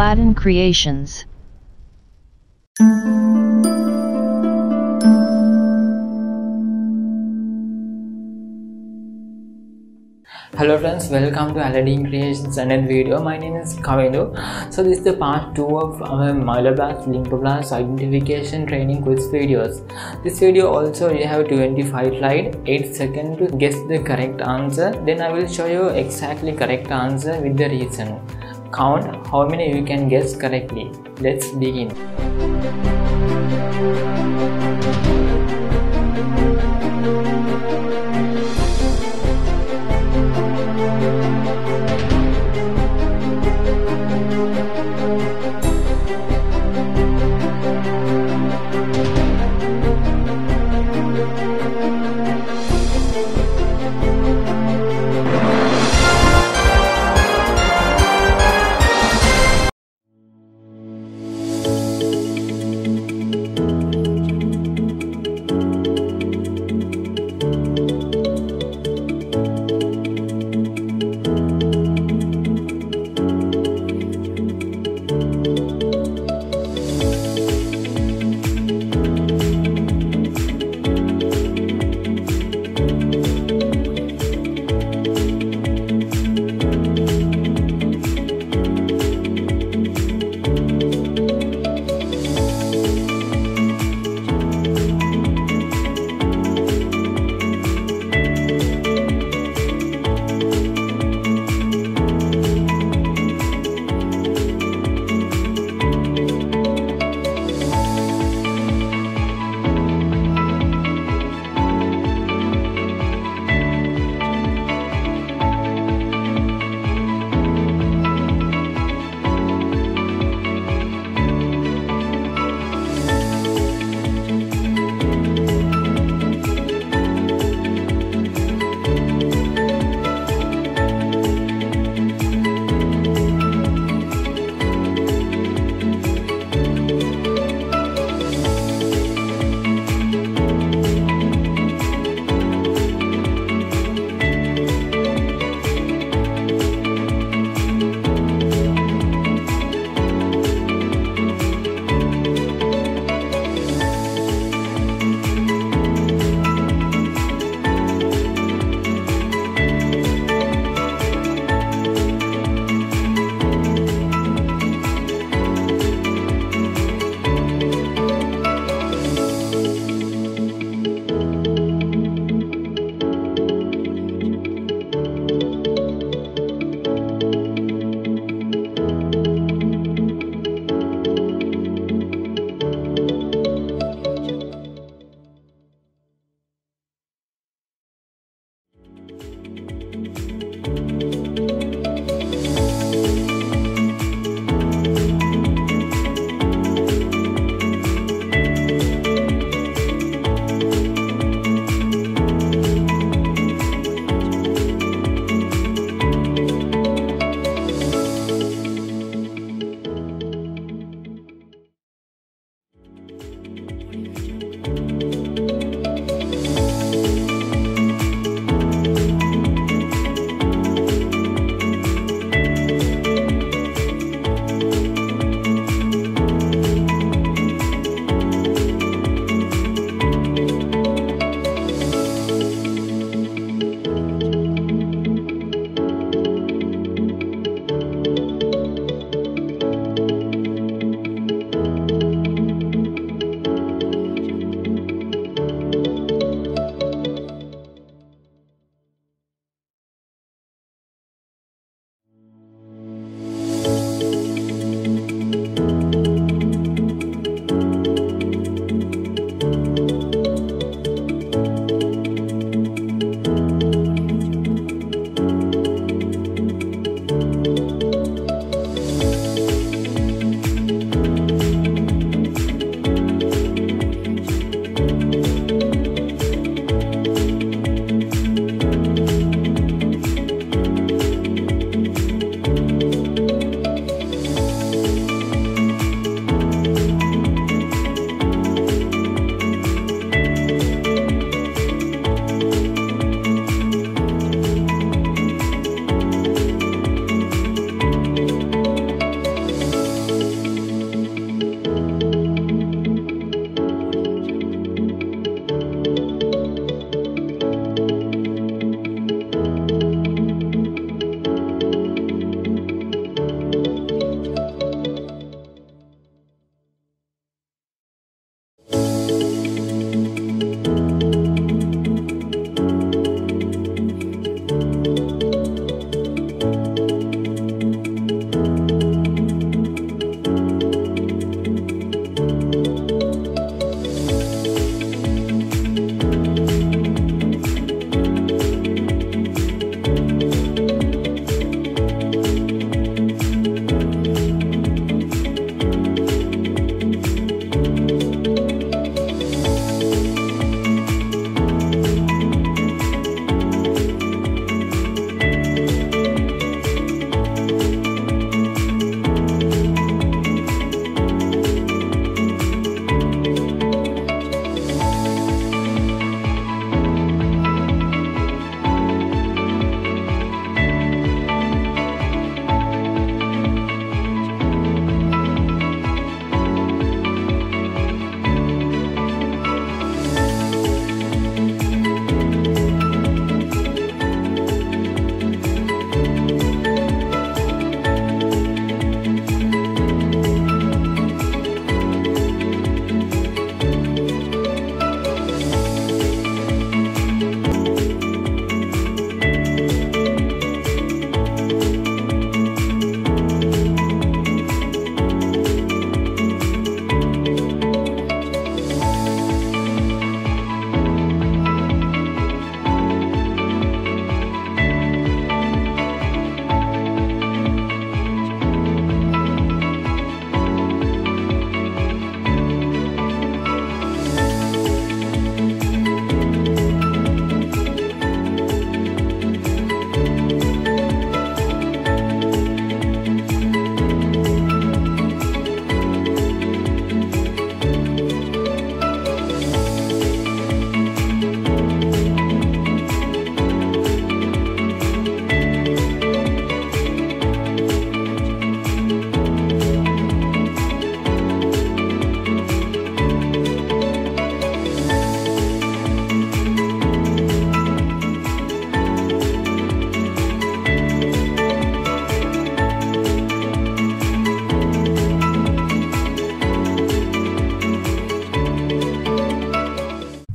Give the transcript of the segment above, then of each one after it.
Aladdin Creations. Hello friends, welcome to Aladdin Creations and another video. My name is Kavendo. So this is the part 2 of our myeloblast lymphoblast identification training quiz videos. This video also you have 25 slides, 8 seconds to guess the correct answer. Then I will show you exactly correct answer with the reason. Count how many you can guess correctly. Let's begin.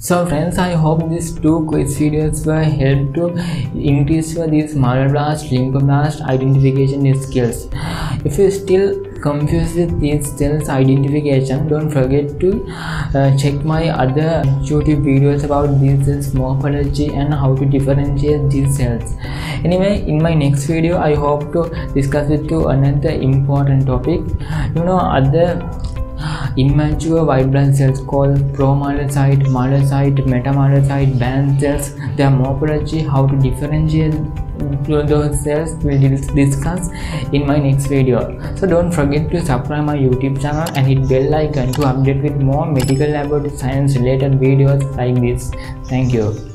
So friends, I hope these two quick videos will help to increase your these myeloblast, lymphoblast identification skills. If you still confused with these cells identification, don't forget to check my other YouTube videos about these cells morphology and how to differentiate these cells. Anyway, in my next video, I hope to discuss with you another important topic. You know, other immature white blood cells called promyelocyte, myelocyte, metamyelocyte, band cells, their morphology, how to differentiate those cells, we will discuss in my next video. So don't forget to subscribe my YouTube channel and hit bell icon to update with more medical laboratory science related videos like this. Thank you.